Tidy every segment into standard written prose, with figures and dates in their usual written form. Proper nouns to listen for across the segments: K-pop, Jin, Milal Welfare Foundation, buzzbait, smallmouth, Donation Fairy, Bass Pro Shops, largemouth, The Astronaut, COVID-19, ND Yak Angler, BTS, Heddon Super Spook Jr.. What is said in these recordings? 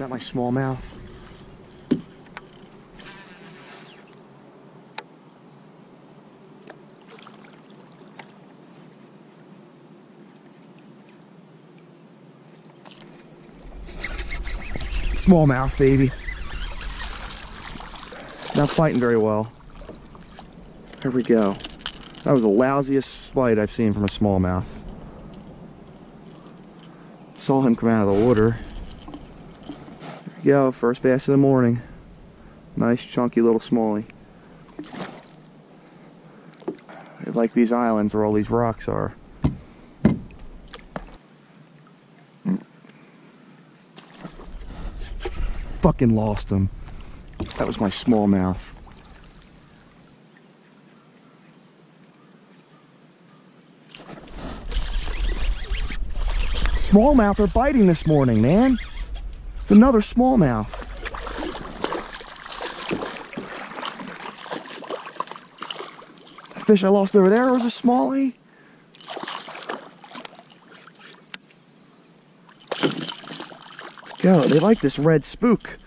that my smallmouth? Smallmouth, baby. Not fighting very well. There we go. That was the lousiest bite I've seen from a smallmouth. Saw him come out of the water. There we go, first bass of the morning. Nice chunky little smallie. I like these islands where all these rocks are. Fucking lost him. That was my smallmouth. Smallmouth are biting this morning, man. It's another smallmouth. That fish I lost over there was a smallie. Let's go. They like this red spook.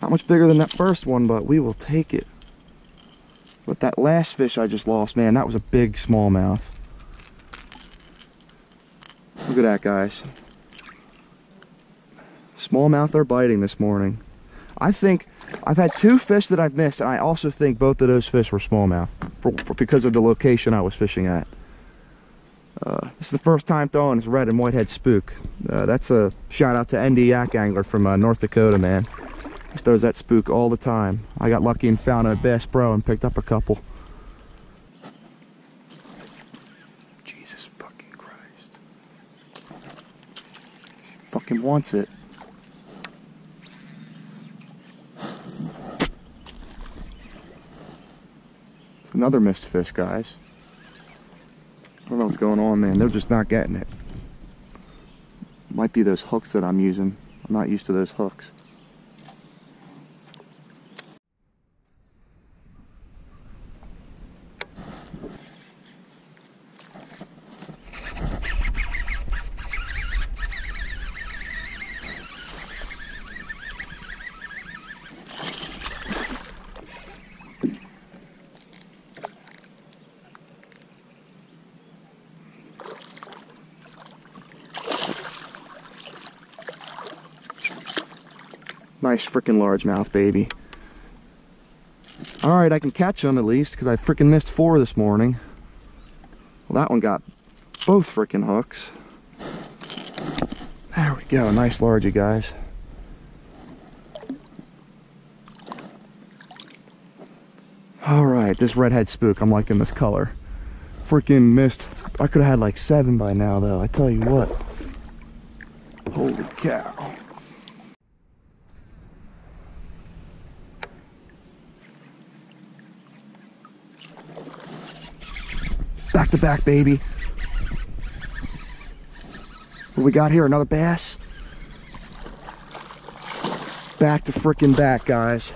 Not much bigger than that first one, but we will take it. But that last fish I just lost, man, that was a big smallmouth. Look at that, guys. Smallmouth are biting this morning. I think I've had two fish that I've missed, and I also think both of those fish were smallmouth because of the location I was fishing at. This is the first time throwing this red and whitehead spook. That's a shout out to ND Yak Angler from North Dakota, man. He throws that spook all the time. I got lucky and found a Bass Pro and picked up a couple. Fucking wants it. Another missed fish, guys. I don't know what's going on, man. They're just not getting it. Might be those hooks that I'm using. I'm not used to those hooks. Nice freaking largemouth, baby. Alright, I can catch them at least because I freaking missed four this morning. Well, that one got both freaking hooks. There we go, nice largie, guys. Alright, this redhead spook, I'm liking this color. Freaking missed. I could have had like 7 by now, though, I tell you what. Holy cow. Back to back, baby. What we got here? Another bass? Back to frickin' back, guys.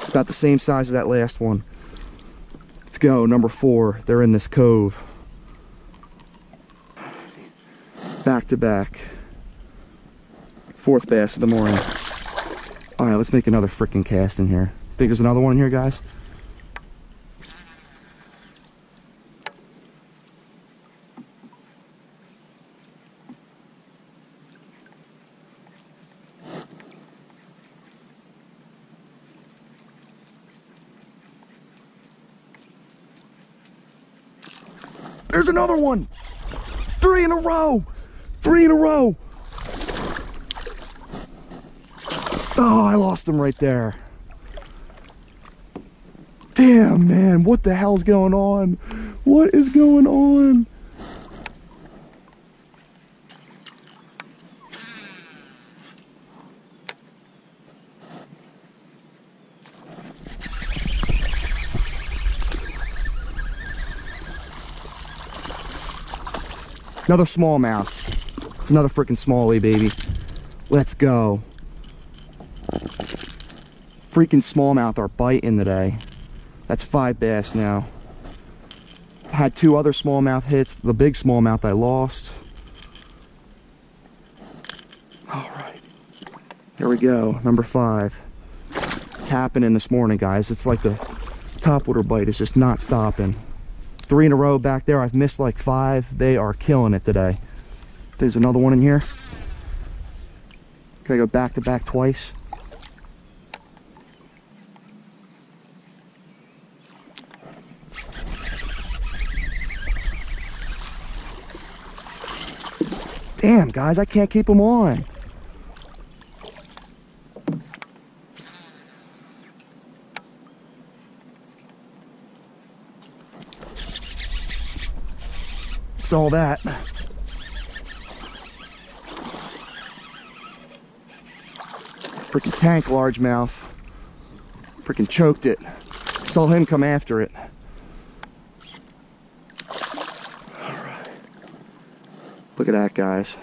It's about the same size as that last one. Let's go, number 4. They're in this cove. Back to back. 4th bass of the morning. Alright, let's make another frickin' cast in here. Think there's another one in here, guys? There's another one! 3 in a row! 3 in a row! Oh, I lost him right there. Damn, man, what the hell's going on? What is going on? Another smallmouth. It's another freaking smallie, baby. Let's go. Freaking smallmouth are biting today. That's 5 bass now. Had 2 other smallmouth hits. The big smallmouth I lost. Here we go, number 5. It's happening this morning, guys. It's like the topwater bite is just not stopping. 3 in a row back there. I've missed like 5. They are killing it today. There's another one in here. Can I go back to back twice? Damn, guys, I can't keep them on. It's all that. Freaking tank largemouth. Freaking choked it. Saw him come after it. Alright. Look at that, guys.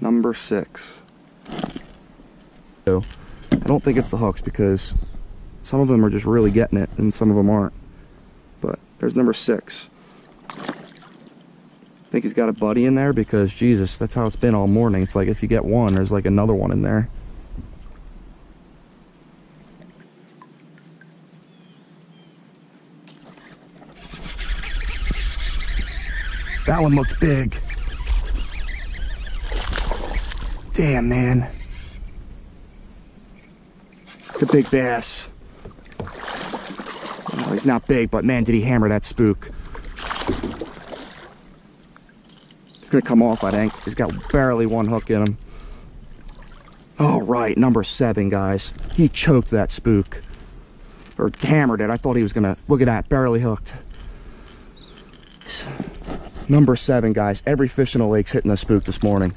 Number 6. I don't think it's the hooks because some of them are just really getting it and some of them aren't. But there's number 6. I think he's got a buddy in there because Jesus, that's how it's been all morning. It's like if you get one, there's like another one in there. That one looks big. Damn, man. It's a big bass. Well, he's not big, but man, did he hammer that spook. Gonna come off, I think. He's got barely one hook in him. All right, number 7, guys. He choked that spook, or hammered it. I thought he was gonna. Look at that, barely hooked. Number 7, guys. Every fish in the lake's hitting the spook this morning.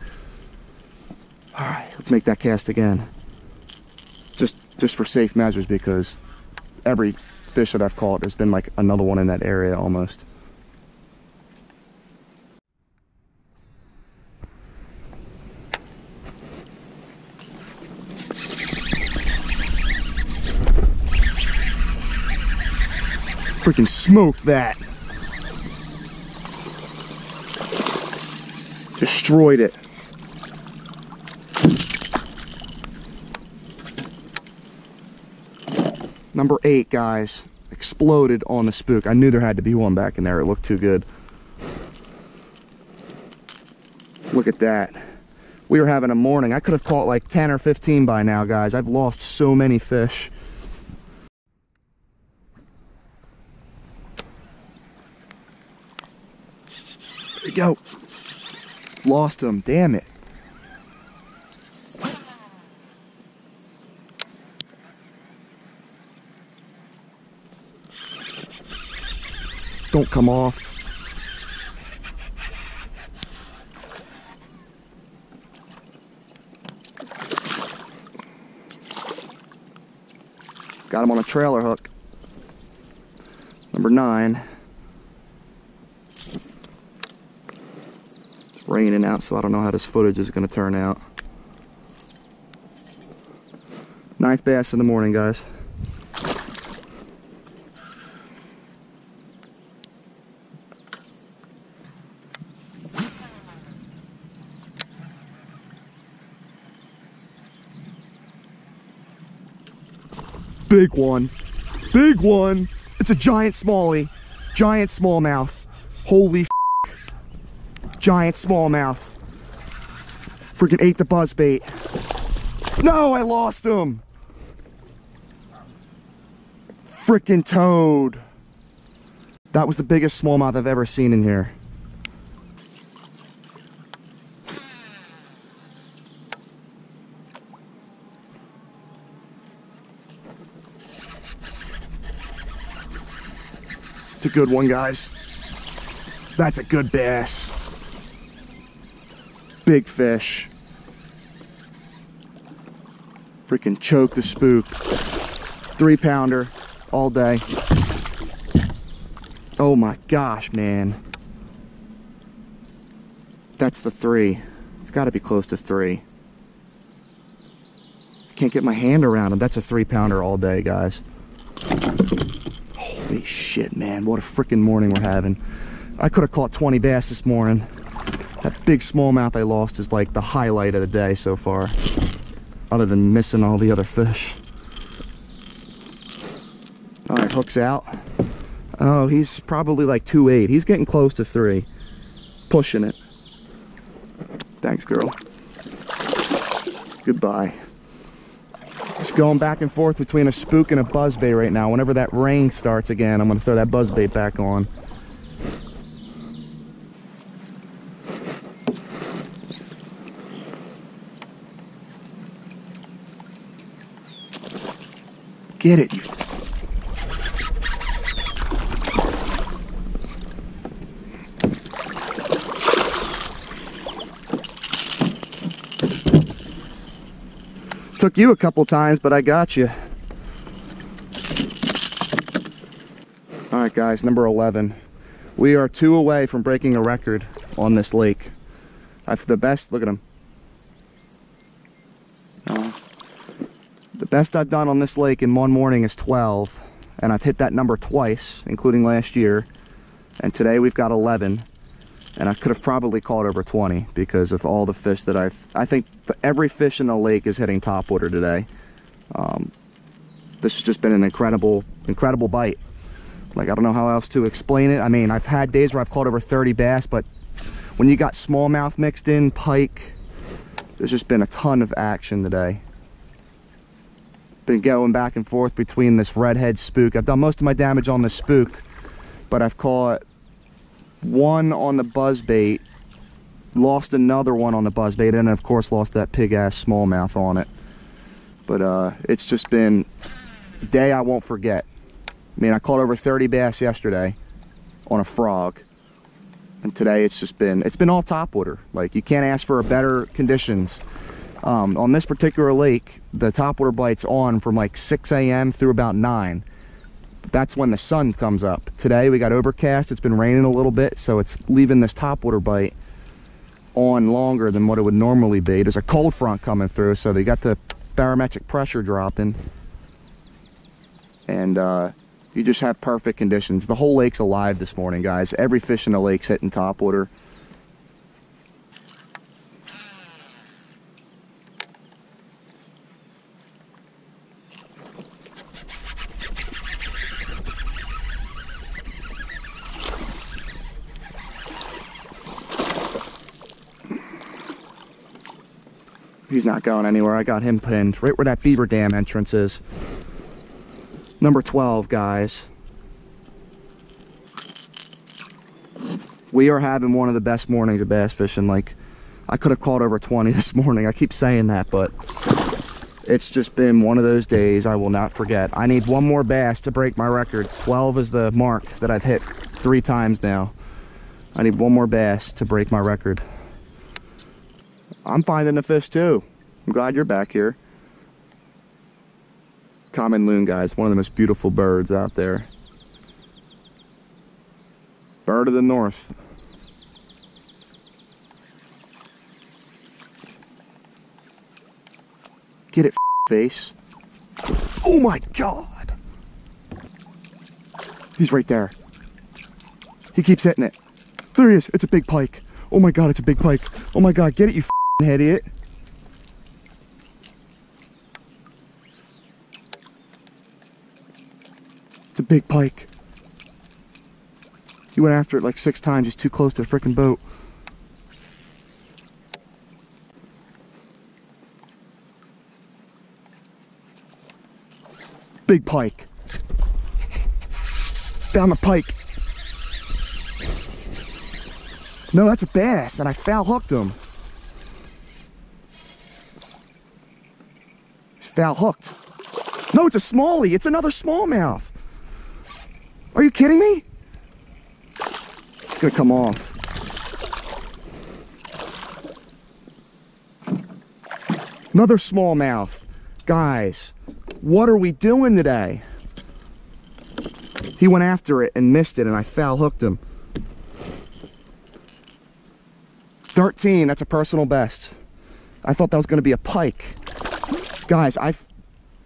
All right, let's make that cast again. Just for safe measures, because every fish that I've caught, there's been like another one in that area almost. Freaking smoked that. Destroyed it. Number 8, guys. Exploded on the spook. I knew there had to be one back in there. It looked too good. Look at that. We were having a morning. I could have caught like 10 or 15 by now, guys. I've lost so many fish. Go. Lost him, damn it. Don't come off. Got him on a trailer hook. Number 9. Raining out, so I don't know how this footage is going to turn out. 9th bass in the morning, guys. Big one. Big one. It's a giant smallie. Giant smallmouth. Holy f***. Giant smallmouth. Freaking ate the buzzbait. No, I lost him. Freaking toad. That was the biggest smallmouth I've ever seen in here. It's a good one, guys. That's a good bass. Big fish. Freaking choke the spook. 3-pounder all day. Oh my gosh, man. That's the 3. It's got to be close to 3. I can't get my hand around him. That's a 3-pounder all day, guys. Holy shit, man. What a freaking morning we're having. I could have caught 20 bass this morning. That big smallmouth they lost is like the highlight of the day so far, other than missing all the other fish. All right, hook's out. Oh, he's probably like 2.8. He's getting close to 3. Pushing it. Thanks, girl. Goodbye. Just going back and forth between a spook and a buzzbait right now. Whenever that rain starts again, I'm going to throw that buzzbait back on. Get it, you... Took you a couple times, but I got you. All right, guys, number 11. We are 2 away from breaking a record on this lake. Look at him. The best I've done on this lake in one morning is 12, and I've hit that number twice, including last year, and today we've got 11, and I could have probably caught over 20 because of all the fish that I think every fish in the lake is hitting topwater today. This has just been an incredible bite. Like, I don't know how else to explain it. I mean, I've had days where I've caught over 30 bass, but when you got smallmouth mixed in, pike, there's just been a ton of action today. Been going back and forth between this redhead spook. I've done most of my damage on the spook, but I've caught one on the buzzbait, lost another one on the buzzbait, and of course lost that pig-ass smallmouth on it. But it's just been a day I won't forget. I mean, I caught over 30 bass yesterday on a frog, and today it's been all topwater. Like, you can't ask for better conditions. On this particular lake, the topwater bite's on from like 6 a.m. through about 9. That's when the sun comes up. Today we got overcast, it's been raining a little bit, so it's leaving this topwater bite on longer than what it would normally be. There's a cold front coming through, so they got the barometric pressure dropping. And you just have perfect conditions. The whole lake's alive this morning, guys. Every fish in the lake's hitting topwater. He's not going anywhere. I got him pinned right where that beaver dam entrance is. Number 12, guys. We are having one of the best mornings of bass fishing. Like, I could have caught over 20 this morning. I keep saying that, but it's just been one of those days I will not forget. I need one more bass to break my record. 12 is the mark that I've hit 3 times now. I need one more bass to break my record. I'm finding the fish too. I'm glad you're back here. Common loon, guys, one of the most beautiful birds out there. Bird of the North. Get it, face. Oh my God. He's right there. He keeps hitting it. There he is, it's a big pike. Oh my God, it's a big pike. Oh my God, get it, you idiot. It's a big pike. He went after it like 6 times. He's too close to the frickin' boat. Big pike. Found the pike. No, that's a bass, and I foul hooked him. Foul hooked. No, it's a smallie. It's another smallmouth. Are you kidding me? It's gonna come off. Another smallmouth. Guys, what are we doing today? He went after it and missed it, and I foul hooked him. 13, that's a personal best. I thought that was gonna be a pike. Guys,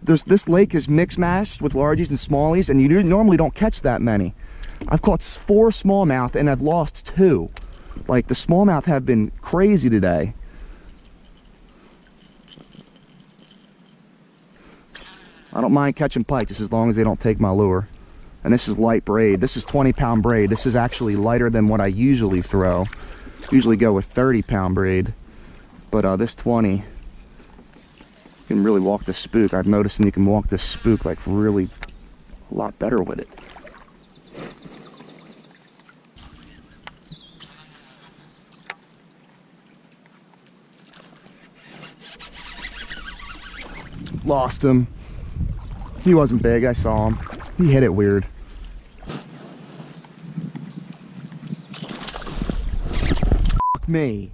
this lake is mixed-mashed with largies and smallies, and you normally don't catch that many. I've caught 4 smallmouth, and I've lost 2. Like, the smallmouth have been crazy today. I don't mind catching pike just as long as they don't take my lure. And this is light braid. This is 20-pound braid. This is actually lighter than what I usually throw. Usually go with 30-pound braid, but this 20, you can really walk this spook. I've noticed, and you can walk this spook like really a lot better with it. Lost him. He wasn't big, I saw him. He hit it weird. Fuck me.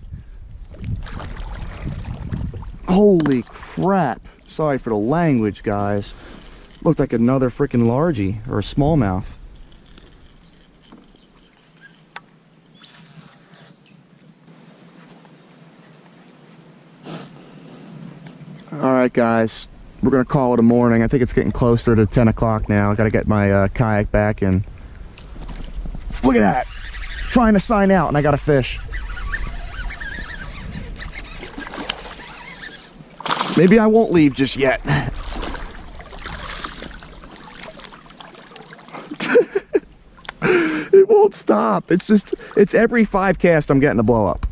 Holy crap. Sorry for the language, guys. Looked like another freaking largie or a smallmouth. All right, guys. We're gonna call it a morning. I think it's getting closer to 10 o'clock now. I gotta get my kayak back in. Look at that! Trying to sign out and I got a fish. Maybe I won't leave just yet. It won't stop. It's just, it's every 5 casts I'm getting a blow up.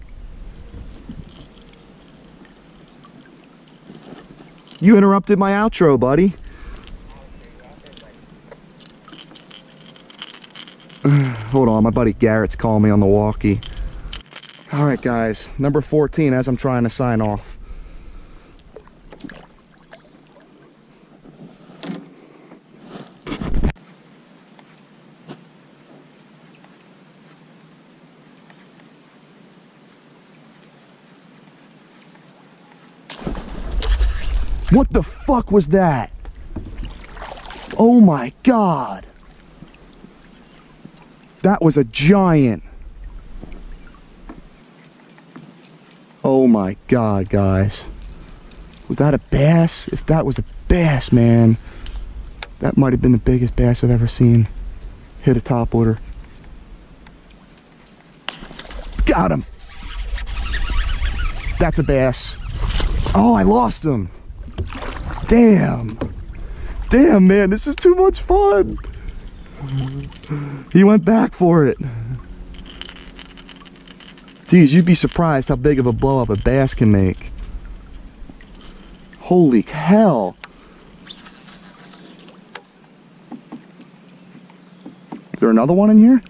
You interrupted my outro, buddy. Hold on, my buddy Garrett's calling me on the walkie. All right, guys, number 14 as I'm trying to sign off. What the fuck was that? Oh my God. That was a giant. Oh my God, guys. Was that a bass? If that was a bass, man, that might have been the biggest bass I've ever seen hit a top water. Got him. That's a bass. Oh, I lost him. Damn. Damn, man, this is too much fun. He went back for it. Geez, you'd be surprised how big of a blow up a bass can make. Holy hell. Is there another one in here?